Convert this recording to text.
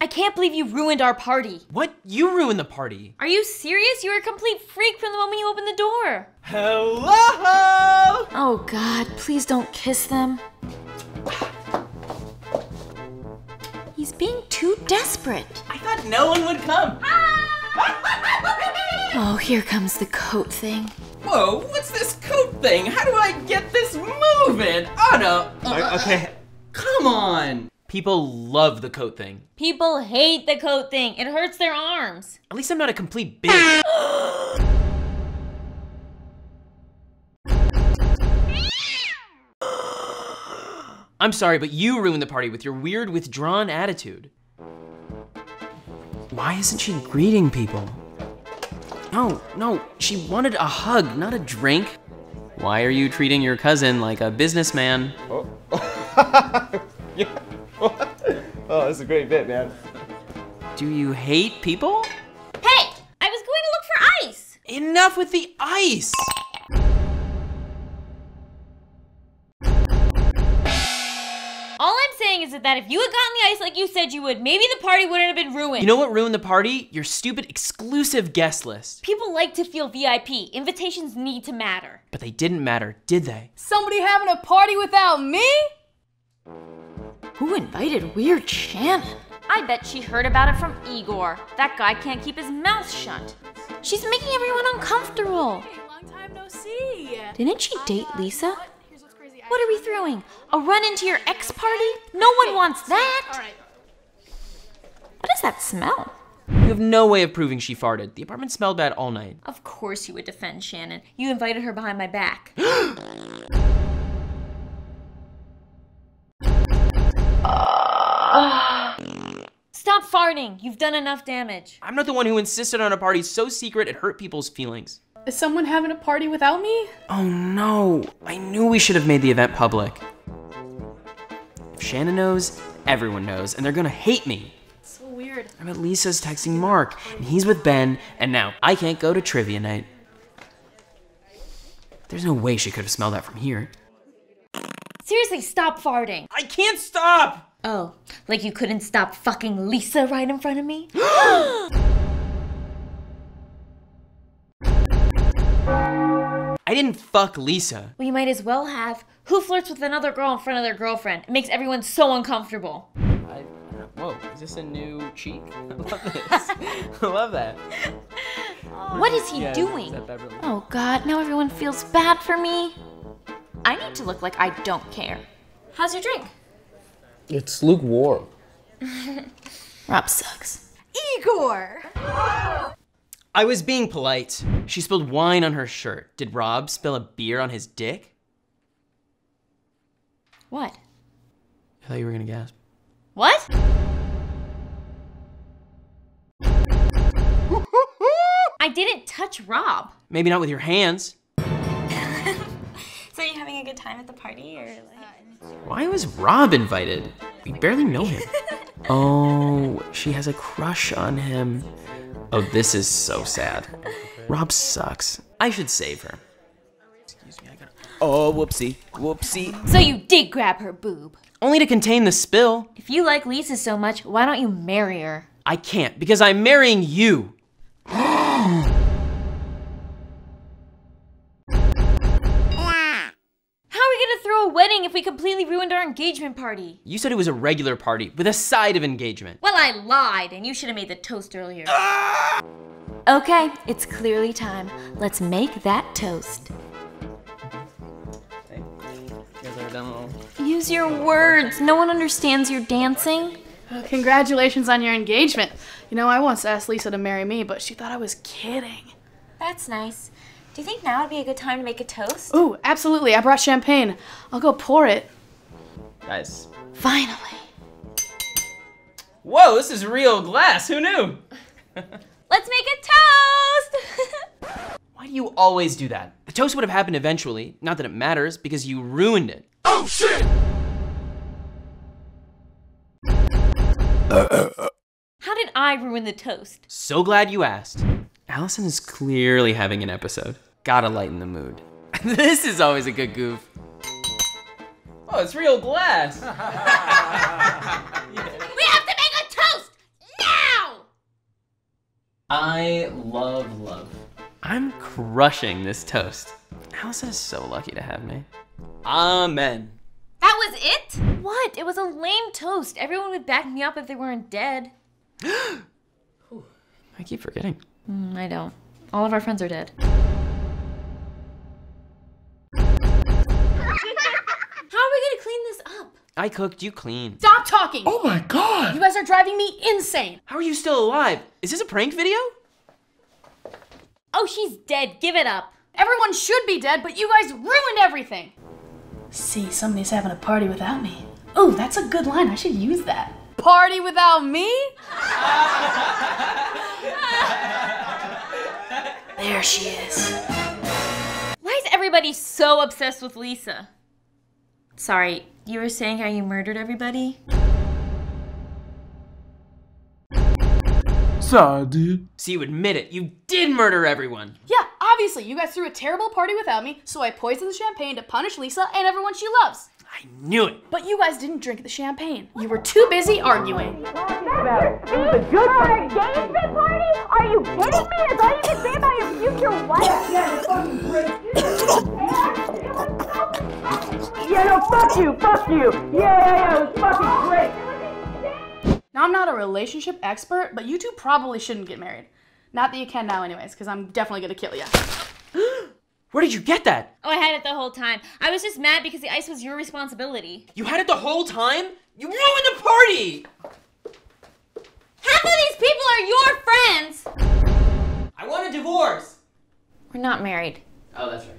I can't believe you ruined our party. What? You ruined the party. Are you serious? You were a complete freak from the moment you opened the door. Hello! Oh God, please don't kiss them. He's being too desperate. I thought no one would come. Oh, here comes the coat thing. Whoa, what's this coat thing? How do I get this moving? Oh no. Okay. Come on. People love the coat thing. People hate the coat thing. It hurts their arms. At least I'm not a complete bitch. I'm sorry, but you ruined the party with your weird, withdrawn attitude. Why isn't she greeting people? No, she wanted a hug, not a drink. Why are you treating your cousin like a businessman? Oh. Yeah. Oh, that's a great bit, man. Do you hate people? Hey, I was going to look for ice! Enough with the ice! All I'm saying is that if you had gotten the ice like you said you would, maybe the party wouldn't have been ruined. You know what ruined the party? Your stupid exclusive guest list. People like to feel VIP. Invitations need to matter. But they didn't matter, did they? Somebody having a party without me? Who invited Weird Shannon? I bet she heard about it from Igor. That guy can't keep his mouth shut. She's making everyone uncomfortable. Hey, long time no see. Didn't she date Lisa? Here's what's crazy. What are we throwing? A run into your ex party? No one wants that. All right. What does that smell? You have no way of proving she farted. The apartment smelled bad all night. Of course you would defend Shannon. You invited her behind my back. Stop farting! You've done enough damage. I'm not the one who insisted on a party so secret it hurt people's feelings. Is someone having a party without me? Oh no! I knew we should have made the event public. If Shannon knows, everyone knows, and they're gonna hate me. It's so weird. I bet Lisa's texting Mark, and he's with Ben, and now I can't go to trivia night. There's no way she could have smelled that from here. Seriously, stop farting! I can't stop! Oh, like you couldn't stop fucking Lisa right in front of me? I didn't fuck Lisa. Well, you might as well have. Who flirts with another girl in front of their girlfriend? It makes everyone so uncomfortable. Whoa, is this a new cheek? I love this. I love that. What is he doing? Oh God, now everyone feels bad for me. I need to look like I don't care. How's your drink? It's lukewarm. Rob sucks. Igor! I was being polite. She spilled wine on her shirt. Did Rob spill a beer on his dick? What? I thought you were gonna gasp. What? I didn't touch Rob. Maybe not with your hands. So are you having a good time at the party or like? Why was Rob invited? We barely know him. Oh, she has a crush on him. Oh, this is so sad. Rob sucks. I should save her. Excuse me, I gotta... Oh, whoopsie, whoopsie. So you did grab her boob. Only to contain the spill. If you like Lisa so much, why don't you marry her? I can't, because I'm marrying you. Wedding if we completely ruined our engagement party. You said it was a regular party with a side of engagement. Well, I lied, and you should have made the toast earlier. Ah! Okay, it's clearly time. Let's make that toast. Hey, you guys ever done a little... Use your words. No one understands your dancing. Well, congratulations on your engagement. You know, I once asked Lisa to marry me, but she thought I was kidding. That's nice. Do you think now would be a good time to make a toast? Ooh, absolutely. I brought champagne. I'll go pour it. Guys. Finally. Whoa, this is real glass. Who knew? Let's make a toast! Why do you always do that? The toast would have happened eventually. Not that it matters, because you ruined it. Oh, shit! How did I ruin the toast? So glad you asked. Allison is clearly having an episode. Gotta lighten the mood. This is always a good goof. Oh, it's real glass. We have to make a toast! it love. I'm crushing this toast. Allison is so lucky to have me. Amen. That was it? What? It was a lame toast. Everyone would back me up if they weren't dead. I keep forgetting. I don't. All of our friends are dead. How are we gonna clean this up? I cooked, you clean. Stop talking! Oh my god! You guys are driving me insane! How are you still alive? Is this a prank video? Oh, she's dead. Give it up. Everyone should be dead, but you guys ruined everything! See, somebody's having a party without me. Oh, that's a good line. I should use that. Party without me? There she is. Why is everybody so obsessed with Lisa? Sorry, you were saying how you murdered everybody? Sorry, dude. So you admit it, you did murder everyone. Yeah, obviously, you guys threw a terrible party without me, so I poisoned the champagne to punish Lisa and everyone she loves. I knew it. But you guys didn't drink the champagne. You were too busy arguing. It's a good engagement party? Are you kidding me? That's all you can say about your future wife? Yeah, fucking great. Yeah, no, fuck you, fuck you! Yeah, it was fucking great! Now, I'm not a relationship expert, but you two probably shouldn't get married. Not that you can now anyways, because I'm definitely gonna kill you. Where did you get that? Oh, I had it the whole time. I was just mad because the ice was your responsibility. You had it the whole time? You ruined the party! Half of these people are your friends! I want a divorce! We're not married. Oh, that's right.